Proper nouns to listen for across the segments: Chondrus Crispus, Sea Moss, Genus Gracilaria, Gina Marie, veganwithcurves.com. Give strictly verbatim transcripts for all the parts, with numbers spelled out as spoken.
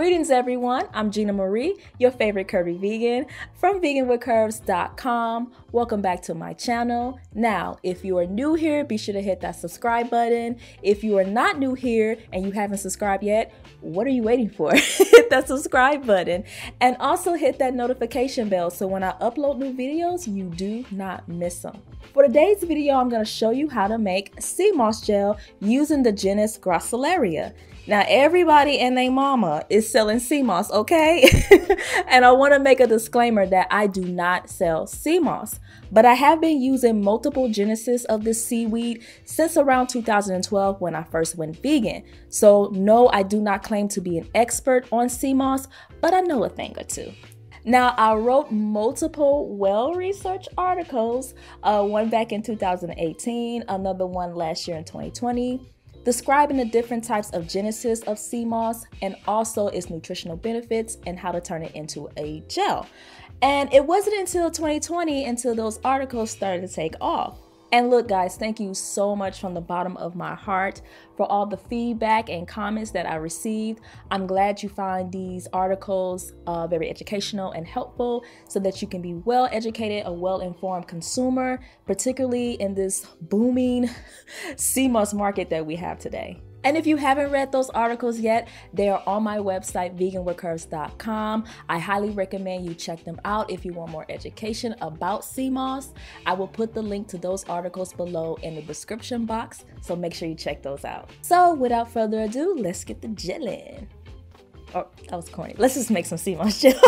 Greetings everyone, I'm Gina Marie, your favorite curvy vegan from vegan with curves dot com. Welcome back to my channel. Now, if you are new here, be sure to hit that subscribe button. If you are not new here and you haven't subscribed yet, what are you waiting for? Hit that subscribe button and also hit that notification bell so when I upload new videos, you do not miss them. For today's video, I'm going to show you how to make sea moss gel using the Genus Gracilaria. Now, everybody and their mama is selling sea moss, okay? And I want to make a disclaimer that I do not sell sea moss, but I have been using multiple genuses of this seaweed since around two thousand twelve when I first went vegan. So no, I do not claim to be an expert on sea moss, but I know a thing or two. Now, I wrote multiple well-researched articles, uh, one back in two thousand eighteen, another one last year in twenty twenty, describing the different types of genuses of sea moss and also its nutritional benefits and how to turn it into a gel. And it wasn't until twenty twenty until those articles started to take off. And look guys, thank you so much from the bottom of my heart for all the feedback and comments that I received. I'm glad you find these articles uh, very educational and helpful so that you can be well educated, a well-informed consumer, particularly in this booming sea moss market that we have today. And if you haven't read those articles yet, they are on my website, vegan with curves dot com. I highly recommend you check them out if you want more education about sea moss. I will put the link to those articles below in the description box, so make sure you check those out. So without further ado, let's get the gel in. Oh, that was corny. Let's just make some sea moss gel.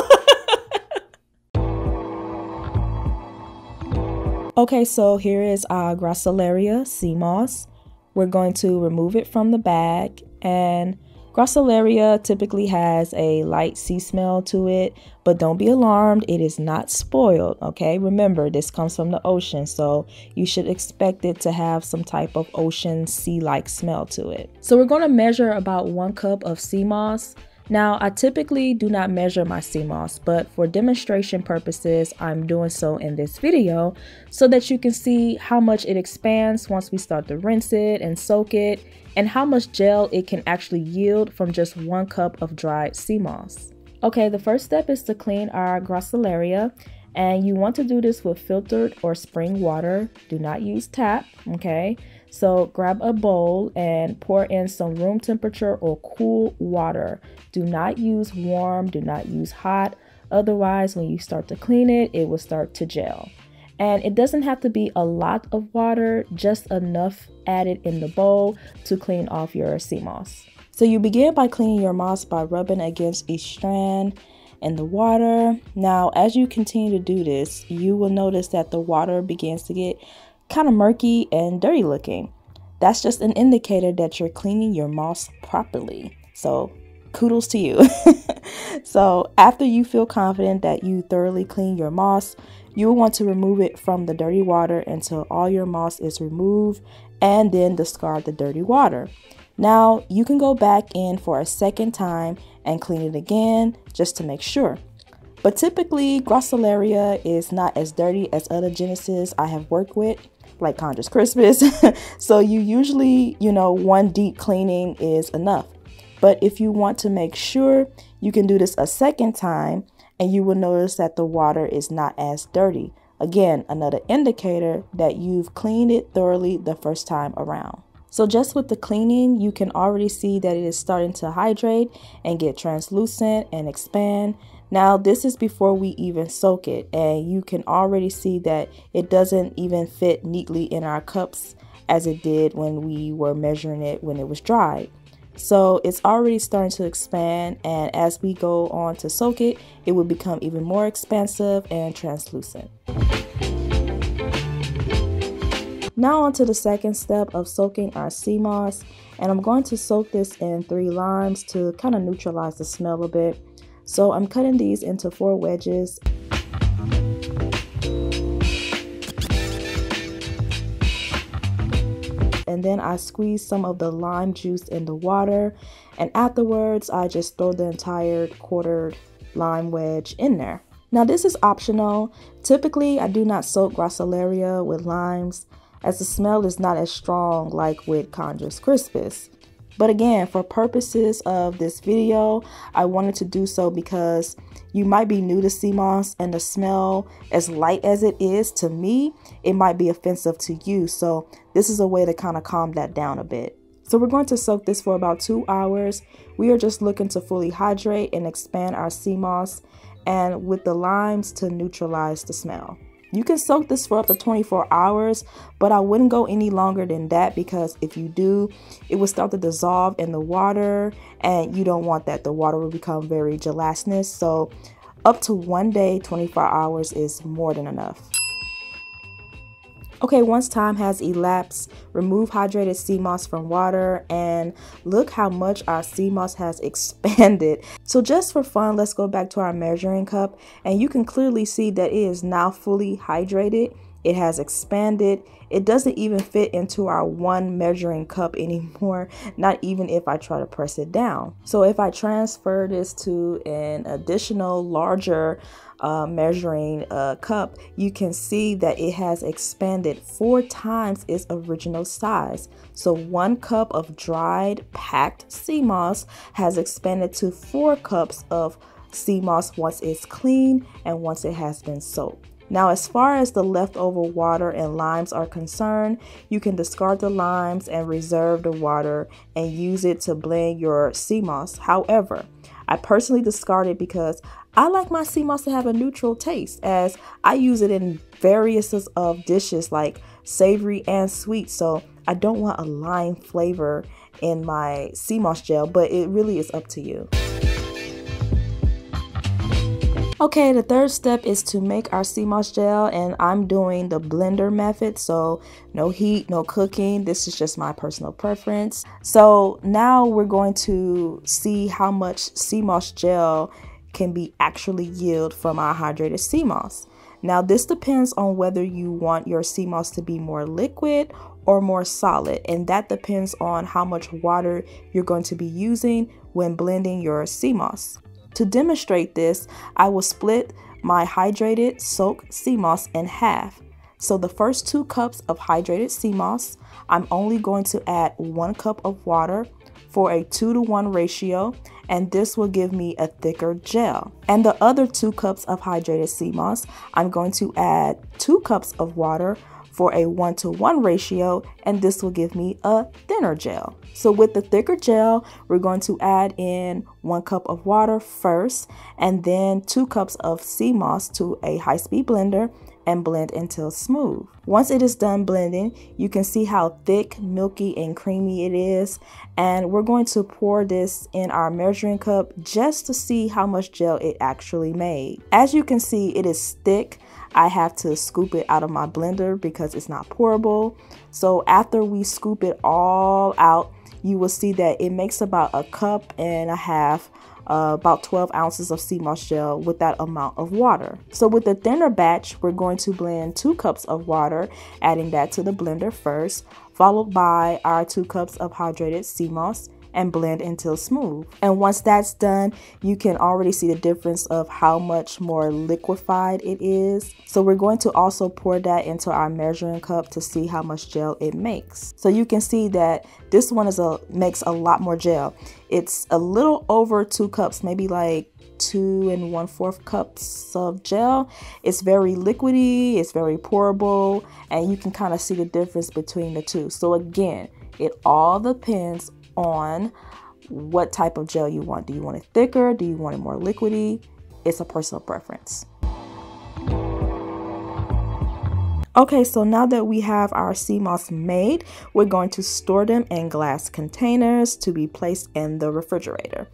Okay, so here is our Gracilaria sea moss. We're going to remove it from the bag, and Gracilaria typically has a light sea smell to it, but don't be alarmed, it is not spoiled, okay? Remember, this comes from the ocean, so you should expect it to have some type of ocean sea-like smell to it. So we're going to measure about one cup of sea moss. Now, I typically do not measure my sea moss, but for demonstration purposes, I'm doing so in this video so that you can see how much it expands once we start to rinse it and soak it, and how much gel it can actually yield from just one cup of dried sea moss. Okay, the first step is to clean our Gracilaria, and you want to do this with filtered or spring water. Do not use tap, okay? So grab a bowl and pour in some room temperature or cool water. Do not use warm, do not use hot. Otherwise, when you start to clean it, it will start to gel. And it doesn't have to be a lot of water, just enough added in the bowl to clean off your sea moss. So you begin by cleaning your moss by rubbing against each strand in the water. Now, as you continue to do this, you will notice that the water begins to get kind of murky and dirty looking. That's just an indicator that you're cleaning your moss properly. So kudos to you. So after you feel confident that you thoroughly clean your moss, you'll want to remove it from the dirty water until all your moss is removed, and then discard the dirty water. Now you can go back in for a second time and clean it again just to make sure. But typically, Gracilaria is not as dirty as other genuses I have worked with, like Chondrus Crispus. So you usually, you know, one deep cleaning is enough. But if you want to make sure, you can do this a second time and you will notice that the water is not as dirty. Again, another indicator that you've cleaned it thoroughly the first time around. So just with the cleaning, you can already see that it is starting to hydrate and get translucent and expand. Now, this is before we even soak it, and you can already see that it doesn't even fit neatly in our cups as it did when we were measuring it when it was dried. So it's already starting to expand, and as we go on to soak it, it will become even more expansive and translucent. Now on to the second step of soaking our sea moss, and I'm going to soak this in three limes to kind of neutralize the smell a bit. So I'm cutting these into four wedges. And then I squeeze some of the lime juice in the water, and afterwards I just throw the entire quartered lime wedge in there. Now this is optional. Typically I do not soak Gracilaria with limes, as the smell is not as strong like with Chondrus Crispus. But again, for purposes of this video, I wanted to do so because you might be new to sea moss, and the smell, as light as it is to me, it might be offensive to you. So this is a way to kind of calm that down a bit. So we're going to soak this for about two hours. We are just looking to fully hydrate and expand our sea moss, and with the limes to neutralize the smell. You can soak this for up to twenty-four hours, but I wouldn't go any longer than that, because if you do, it will start to dissolve in the water, and you don't want that. The water will become very gelatinous. So up to one day, twenty-four hours is more than enough. Okay, once time has elapsed, remove hydrated sea moss from water, and look how much our sea moss has expanded. So just for fun, let's go back to our measuring cup, and you can clearly see that it is now fully hydrated. It has expanded. It doesn't even fit into our one measuring cup anymore, not even if I try to press it down. So if I transfer this to an additional larger uh, measuring uh, cup, you can see that it has expanded four times its original size. So one cup of dried packed sea moss has expanded to four cups of sea moss once it's clean and once it has been soaked. Now, as far as the leftover water and limes are concerned, you can discard the limes and reserve the water and use it to blend your sea moss. However, I personally discard it because I like my sea moss to have a neutral taste, as I use it in various of dishes like savory and sweet. So I don't want a lime flavor in my sea moss gel, but it really is up to you. Okay, the third step is to make our sea moss gel, and I'm doing the blender method, so no heat, no cooking. This is just my personal preference. So now we're going to see how much sea moss gel can be actually yield from our hydrated sea moss. Now this depends on whether you want your sea moss to be more liquid or more solid, and that depends on how much water you're going to be using when blending your sea moss. To demonstrate this, I will split my hydrated soaked sea moss in half. So the first two cups of hydrated sea moss, I'm only going to add one cup of water for a two to one ratio, and this will give me a thicker gel. And the other two cups of hydrated sea moss, I'm going to add two cups of water for a one to one ratio, and this will give me a thinner gel. So with the thicker gel, we're going to add in one cup of water first, and then two cups of sea moss to a high speed blender and blend until smooth. Once it is done blending, you can see how thick, milky, and creamy it is. And we're going to pour this in our measuring cup just to see how much gel it actually made. As you can see, it is thick. I have to scoop it out of my blender because it's not pourable. So after we scoop it all out, you will see that it makes about a cup and a half, uh, about twelve ounces of sea moss gel with that amount of water. So with the thinner batch, we're going to blend two cups of water, adding that to the blender first, followed by our two cups of hydrated sea moss, and blend until smooth. And once that's done, you can already see the difference of how much more liquefied it is. So we're going to also pour that into our measuring cup to see how much gel it makes. So you can see that this one is a makes a lot more gel. It's a little over two cups, maybe like two and one fourth cups of gel. It's very liquidy, it's very pourable, and you can kind of see the difference between the two. So again, it all depends on what type of gel you want. Do you want it thicker? Do you want it more liquidy? It's a personal preference. Okay, so now that we have our sea moss made, we're going to store them in glass containers to be placed in the refrigerator.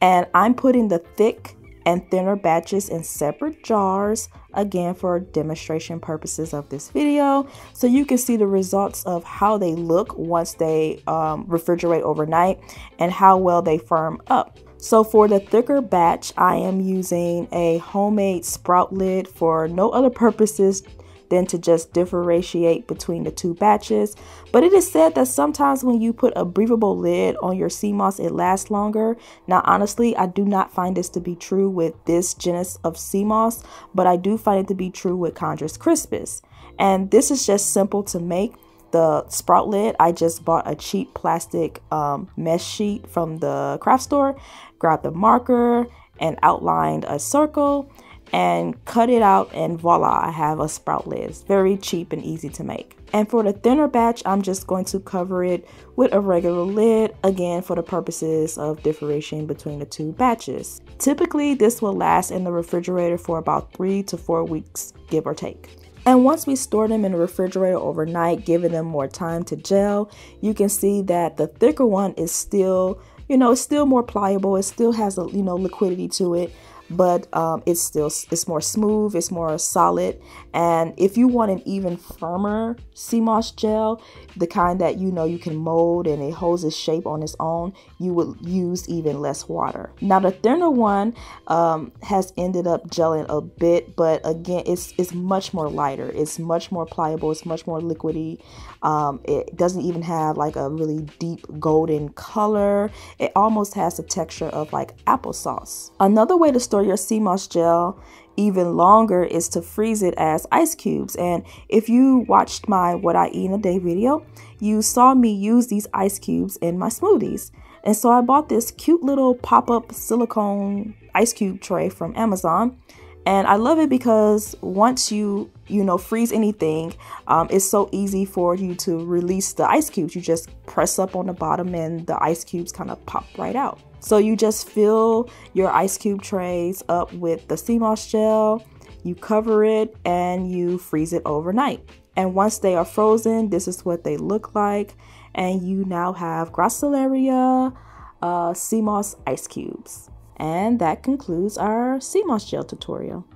And I'm putting the thick and thinner batches in separate jars, again for demonstration purposes of this video, so you can see the results of how they look once they um, refrigerate overnight and how well they firm up. So for the thicker batch, I am using a homemade sprout lid for no other purposes than to just differentiate between the two batches. But it is said that sometimes when you put a breathable lid on your sea moss, it lasts longer. Now, honestly, I do not find this to be true with this genus of sea moss, but I do find it to be true with Chondrus crispus. And this is just simple to make. the sprout lid, I just bought a cheap plastic um, mesh sheet from the craft store, grabbed the marker and outlined a circle and cut it out, and voila, I have a sprout lid. It's very cheap and easy to make. And for the thinner batch, I'm just going to cover it with a regular lid, again for the purposes of differentiation between the two batches. Typically this will last in the refrigerator for about three to four weeks, give or take. And once we store them in the refrigerator overnight, giving them more time to gel, you can see that the thicker one is still, you know, it's still more pliable. It still has a, you know, liquidity to it, but um, it's still, it's more smooth, it's more solid. And if you want an even firmer sea moss gel, the kind that, you know, you can mold and it holds its shape on its own, you would use even less water. Now the thinner one um, has ended up gelling a bit, but again, it's, it's much more lighter, it's much more pliable, it's much more liquidy. Um, it doesn't even have like a really deep golden color. It almost has the texture of like applesauce. Another way to store your sea moss gel even longer is to freeze it as ice cubes. And if you watched my What I Eat in a Day video, you saw me use these ice cubes in my smoothies. And so I bought this cute little pop-up silicone ice cube tray from Amazon. And I love it because once you, you know, freeze anything, um, it's so easy for you to release the ice cubes. You just press up on the bottom and the ice cubes kind of pop right out. So you just fill your ice cube trays up with the sea moss gel, you cover it, and you freeze it overnight. And once they are frozen, this is what they look like. And you now have Gracilaria uh, sea moss ice cubes. And that concludes our sea moss gel tutorial.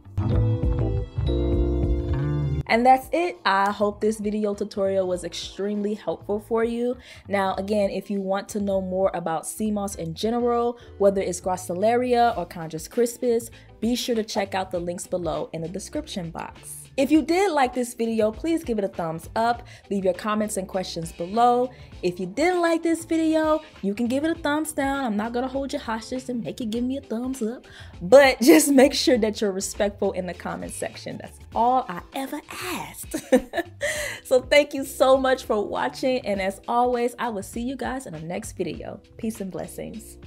And that's it. I hope this video tutorial was extremely helpful for you. Now, again, if you want to know more about sea moss in general, whether it's Gracilaria or Chondrus crispus, be sure to check out the links below in the description box. If you did like this video, please give it a thumbs up, leave your comments and questions below. If you didn't like this video, you can give it a thumbs down. I'm not gonna hold you hostage and make you give me a thumbs up, but just make sure that you're respectful in the comment section. That's all I ever asked. So thank you so much for watching, and as always, I will see you guys in the next video. Peace and blessings.